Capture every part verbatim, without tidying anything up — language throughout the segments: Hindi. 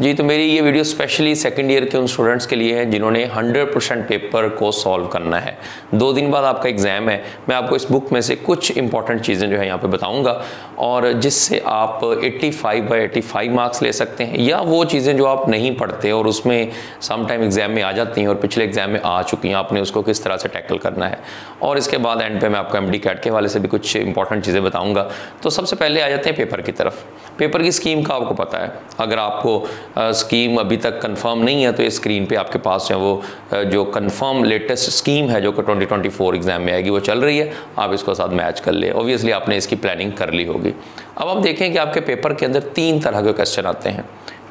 जी। तो मेरी ये वीडियो स्पेशली सेकंड ईयर के उन स्टूडेंट्स के लिए है जिन्होंने हंड्रेड परसेंट पेपर को सॉल्व करना है। दो दिन बाद आपका एग्ज़ाम है। मैं आपको इस बुक में से कुछ इंपॉर्टेंट चीज़ें जो है यहाँ पे बताऊँगा और जिससे आप पचासी बाई पचासी मार्क्स ले सकते हैं, या वो चीज़ें जो आप नहीं पढ़ते और उसमें सम टाइम एग्ज़ाम में आ जाती हैं और पिछले एग्ज़ाम में आ चुकी हैं, आपने उसको किस तरह से टैकल करना है। और इसके बाद एंड पे मैं आपको एम डी कैट के हवाले से भी कुछ इंपॉर्टेंट चीज़ें बताऊँगा। तो सबसे पहले आ जाते हैं पेपर की तरफ। पेपर की स्कीम का आपको पता है, अगर आपको स्कीम अभी तक कंफर्म नहीं है तो ये स्क्रीन पे आपके पास है वो जो कंफर्म लेटेस्ट स्कीम है जो कि ट्वेंटी ट्वेंटी फोर एग्जाम में आएगी, वो चल रही है। आप इसको साथ मैच कर ले, ऑब्वियसली आपने इसकी प्लानिंग कर ली होगी। अब आप देखें कि आपके पेपर के अंदर तीन तरह के क्वेश्चन आते हैं,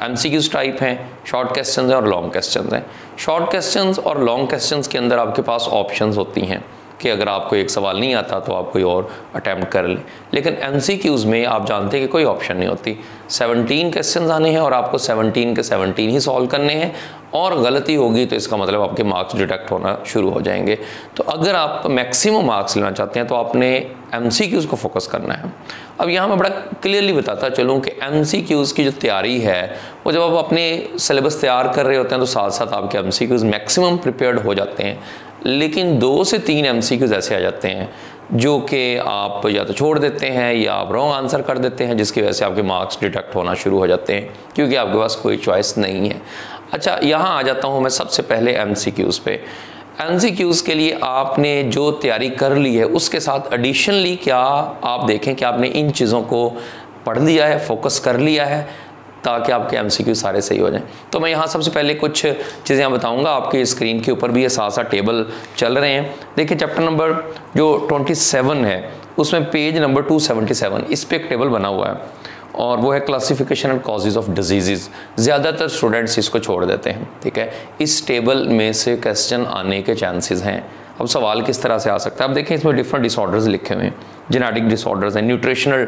एमसीक्यूज टाइप हैं, शॉर्ट क्वेश्चन हैं और लॉन्ग क्वेश्चन हैं। शॉर्ट क्वेश्चन और लॉन्ग क्वेश्चन के अंदर आपके पास ऑप्शन होती हैं कि अगर आपको एक सवाल नहीं आता तो आप कोई और अटैम्प्ट कर लें, लेकिन एमसीक्यूज़ में आप जानते हैं कि कोई ऑप्शन नहीं होती। सत्रह क्वेश्चन आने हैं और आपको सत्रह के सत्रह ही सॉल्व करने हैं, और गलती होगी तो इसका मतलब आपके मार्क्स डिडक्ट होना शुरू हो जाएंगे। तो अगर आप मैक्सिमम मार्क्स लेना चाहते हैं तो आपने एमसीक्यूज़ को फोकस करना है। अब यहाँ मैं बड़ा क्लियरली बताता चलूँ कि एमसीक्यूज़ की जो तैयारी है वो जब आप अपने सिलेबस तैयार कर रहे होते हैं तो साथ साथ आपके एमसीक्यूज़ मैक्सिमम प्रिपेयर्ड हो जाते हैं, लेकिन दो से तीन एमसीक्यूज़ ऐसे आ जाते हैं जो कि आप या तो छोड़ देते हैं या आप रॉन्ग आंसर कर देते हैं, जिसकी वजह से आपके मार्क्स डिडक्ट होना शुरू हो जाते हैं क्योंकि आपके पास कोई चॉइस नहीं है। अच्छा, यहाँ आ जाता हूँ मैं सबसे पहले एमसीक्यूज़ पे। एमसीक्यूज़ के लिए आपने जो तैयारी कर ली है उसके साथ एडिशनली क्या आप देखें कि आपने इन चीज़ों को पढ़ लिया है, फोकस कर लिया है, ताकि आपके एमसीक्यू सारे सही हो जाएं। तो मैं यहाँ सबसे पहले कुछ चीज़ें यहाँ बताऊँगा। आपके स्क्रीन के ऊपर भी ये साथ साथ टेबल चल रहे हैं। देखिए, चैप्टर नंबर जो सत्ताईस है उसमें पेज नंबर दो सौ सतहत्तर, इस पर एक टेबल बना हुआ है और वो है classification and causes of disease. ज़्यादातर स्टूडेंट्स इसको छोड़ देते हैं, ठीक है। इस टेबल में से क्वेश्चन आने के चांसेज़ हैं। अब सवाल किस तरह से आ सकता है, आप देखें इसमें डिफरेंट डिसऑर्डर्स लिखे हुए हैं। जेनेटिक डिसऑर्डर्स हैं, न्यूट्रिशनल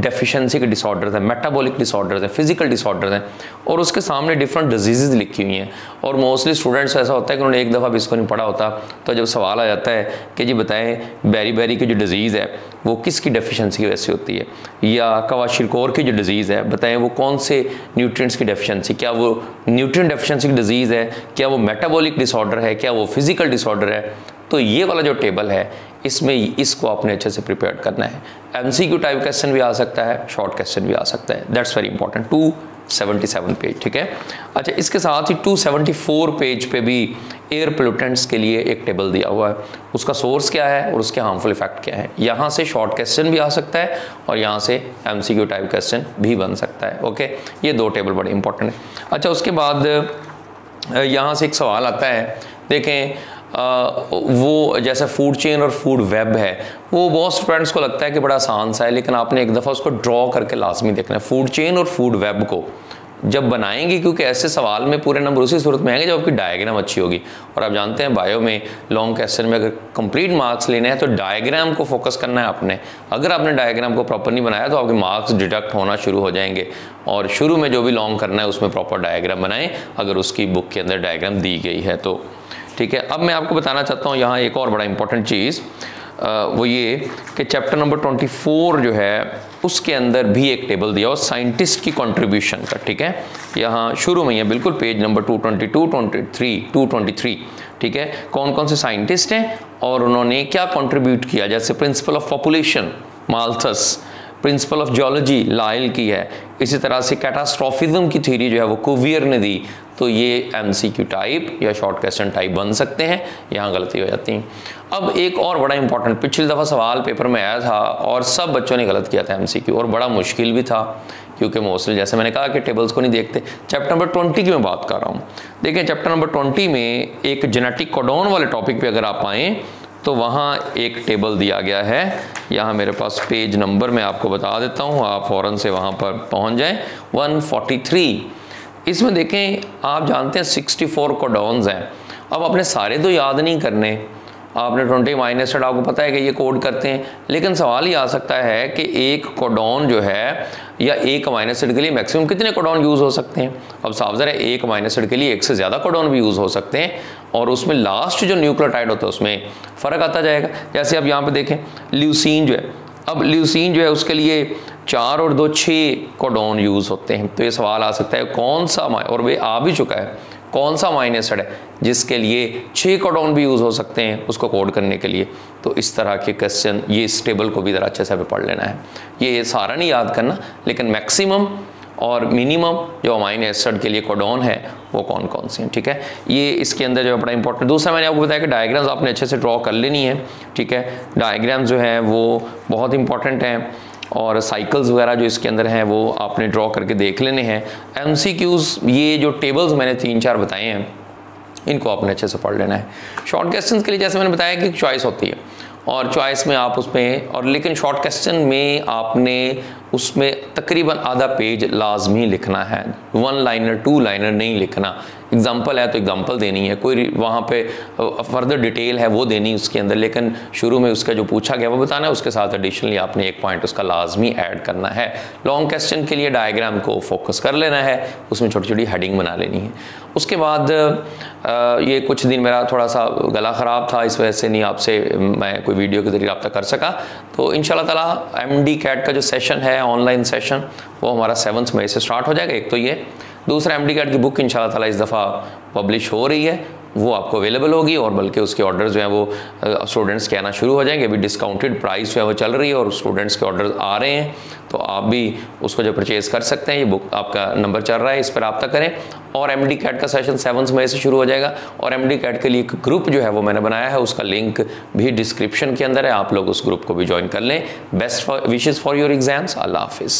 डेफिशिएंसी के डिसऑर्डर्स हैं, मेटाबॉलिक डिसऑर्डर्स हैं, फिजिकल डिसऑर्डर्स हैं, और उसके सामने डिफरेंट डिजीज़ लिखी हुई हैं। और मोस्टली स्टूडेंट्स ऐसा होता है कि उन्होंने एक दफ़ा भी इसको नहीं पढ़ा होता, तो जब सवाल आ जाता है कि जी बताएं बेरी बेरी की जो डिजीज़ है वो किसकी डेफिशिएंसी की वजह से होती है, या कवाशिरकोर की जो डिजीज़ है बताएं वो कौन से न्यूट्रिएंट्स की डेफिशिएंसी, क्या वो न्यूट्रिएंट डेफिशिएंसी की डिजीज़ है, क्या वो मेटाबॉलिक डिसऑर्डर है, क्या वो फिजिकल डिसऑर्डर है। तो ये वाला जो टेबल है इसमें इसको आपने अच्छे से प्रिपेयर करना है। एमसीक्यू टाइप क्वेश्चन भी आ सकता है, शॉर्ट क्वेश्चन भी आ सकता है। दैट्स वेरी इंपॉर्टेंट, दो सौ सतहत्तर पेज, ठीक है। अच्छा, इसके साथ ही दो सौ चौहत्तर पेज पे भी एयर पोल्यूटेंट्स के लिए एक टेबल दिया हुआ है, उसका सोर्स क्या है और उसके हार्मफुल इफेक्ट क्या है। यहाँ से शॉर्ट क्वेश्चन भी आ सकता है और यहाँ से एमसीक्यू टाइप क्वेश्चन भी बन सकता है। ओके, ये दो टेबल बड़े इंपॉर्टेंट है। अच्छा, उसके बाद यहाँ से एक सवाल आता है, देखें आ, वो जैसे फूड चेन और फूड वेब है, वो बहुत स्टूडेंट्स को लगता है कि बड़ा आसान सा है, लेकिन आपने एक दफ़ा उसको ड्रॉ करके लाजमी देखना है। फूड चेन और फूड वेब को जब बनाएंगे, क्योंकि ऐसे सवाल में पूरे नंबर उसी सूरत में आएंगे जब आपकी डायग्राम अच्छी होगी। और आप जानते हैं बायो में लॉन्ग क्वेश्चन में अगर कंप्लीट मार्क्स लेने हैं तो डायग्राम को फोकस करना है आपने। अगर आपने डायग्राम को प्रॉपर नहीं बनाया तो आपके मार्क्स डिडक्ट होना शुरू हो जाएंगे। और शुरू में जो भी लॉन्ग करना है उसमें प्रॉपर डायग्राम बनाएं, अगर उसकी बुक के अंदर डायग्राम दी गई है तो ठीक है। अब मैं आपको बताना चाहता हूँ यहाँ एक और बड़ा इंपॉर्टेंट चीज़, वो ये कि चैप्टर नंबर चौबीस जो है उसके अंदर भी एक टेबल दिया और साइंटिस्ट की कंट्रीब्यूशन का, ठीक है। यहाँ शुरू में ही है बिल्कुल, पेज नंबर दो सौ बाईस, तेईस, दो सौ तेईस, ठीक है। कौन कौन से साइंटिस्ट हैं और उन्होंने क्या कंट्रीब्यूट किया, जैसे principle of population Malthus, principle of geology Lyell की है, इसी तरह से कैटास्ट्रोफिज्म की थ्योरी जो है वो कुवियर ने दी। तो ये एमसीक्यू टाइप या शॉर्ट क्वेश्चन टाइप बन सकते हैं, यहाँ गलती हो जाती है। अब एक और बड़ा इंपॉर्टेंट, पिछली दफ़ा सवाल पेपर में आया था और सब बच्चों ने गलत किया था एमसीक्यू, और बड़ा मुश्किल भी था क्योंकि मोस्टली जैसे मैंने कहा कि टेबल्स को नहीं देखते। चैप्टर नंबर ट्वेंटी की मैं बात कर रहा हूँ। देखें, चैप्टर नंबर ट्वेंटी में एक जेनेटिक कोडॉन वाले टॉपिक पर अगर आप आएँ तो वहाँ एक टेबल दिया गया है। यहाँ मेरे पास पेज नंबर मैं आपको बता देता हूँ, आप फ़ौरन से वहाँ पर पहुँच जाएं, एक सौ तैंतालीस। इसमें देखें, आप जानते हैं चौंसठ कोडॉन्स हैं। अब आपने सारे तो याद नहीं करने, आपने ट्वेंटी माइनस एड आपको पता है कि ये कोड करते हैं, लेकिन सवाल ये आ सकता है कि एक कोडॉन जो है या एक माइनस एड के लिए मैक्सिमम कितने कोडॉन यूज़ हो सकते हैं। अब साफ ज़रा एक माइनस एड के लिए एक से ज़्यादा कोडॉन भी यूज़ हो सकते हैं, और उसमें लास्ट जो न्यूक्लियोटाइड होता है उसमें फ़र्क आता जाएगा। जैसे अब यहाँ पे देखें ल्यूसीन जो है, अब ल्यूसीन जो है उसके लिए चार और दो छः कोडोन यूज होते हैं। तो ये सवाल आ सकता है कौन सा, और वे आ भी चुका है, कौन सा माइनेसड है जिसके लिए छः कोडोन भी यूज हो सकते हैं उसको कोड करने के लिए। तो इस तरह के क्वेश्चन, ये इस टेबल को भी ज़रा अच्छे से हमें पढ़ लेना है। ये सारा नहीं याद करना, लेकिन मैक्सिमम और मिनिमम जो अमाइनो एसिड के लिए कोडोन है वो कौन कौन से हैं, ठीक है। ये इसके अंदर जो है बड़ा इंपॉर्टेंट। दूसरा मैंने आपको बताया कि डायग्राम्स आपने अच्छे से ड्रॉ कर लेनी है, ठीक है। डायग्राम्स जो है वो बहुत इंपॉर्टेंट हैं, और साइकिल्स वगैरह जो इसके अंदर हैं वो आपने ड्रॉ करके देख लेने हैं। एम सी क्यूज़, ये जो टेबल्स मैंने तीन चार बताए हैं इनको आपने अच्छे से पढ़ लेना है। शॉर्ट क्वेश्चन के लिए जैसे मैंने बताया कि चॉइस होती है, और चॉइस में आप उसमें, और लेकिन शॉर्ट क्वेश्चन में आपने उसमें तकरीबन आधा पेज लाजमी लिखना है, वन लाइनर टू लाइनर नहीं लिखना। एग्जांपल है तो एग्जांपल देनी है, कोई वहाँ पे फर्दर डिटेल है वो देनी उसके अंदर, लेकिन शुरू में उसका जो पूछा गया वो बताना है, उसके साथ एडिशनली आपने एक पॉइंट उसका लाजमी ऐड करना है। लॉन्ग क्वेश्चन के लिए डायग्राम को फोकस कर लेना है, उसमें छोटी छोटी हेडिंग बना लेनी है। उसके बाद ये कुछ दिन मेरा थोड़ा सा गला ख़राब था, इस वजह से नहीं आपसे मैं कोई वीडियो के जरिए रब्ता कर सका। तो इंशाल्लाह ताला एम डी कैट का जो सेशन है, ऑनलाइन सेशन, वो हमारा सेवन्थ मई से स्टार्ट हो जाएगा। एक तो ये, दूसरा एम डी कैट की बुक इंशाल्लाह ताला इस दफ़ा पब्लिश हो रही है, वो आपको अवेलेबल होगी, और बल्कि उसके ऑर्डर्स जो हैं वो स्टूडेंट्स के आना शुरू हो जाएंगे। अभी डिस्काउंटेड प्राइस जो है वो चल रही है और स्टूडेंट्स के ऑर्डर्स आ रहे हैं, तो आप भी उसको जो परचेज़ कर सकते हैं। ये बुक आपका नंबर चल रहा है, इस पर रब्ता करें। और एम डी कैट का सेशन सेवन्थ मई से शुरू हो जाएगा, और एम डी कैट के लिए एक ग्रुप जो है वो मैंने बनाया है, उसका लिंक भी डिस्क्रिप्शन के अंदर है, आप लोग उस ग्रुप को भी ज्वाइन कर लें। Best wishes for your exams. अल्लाह हाफिज़।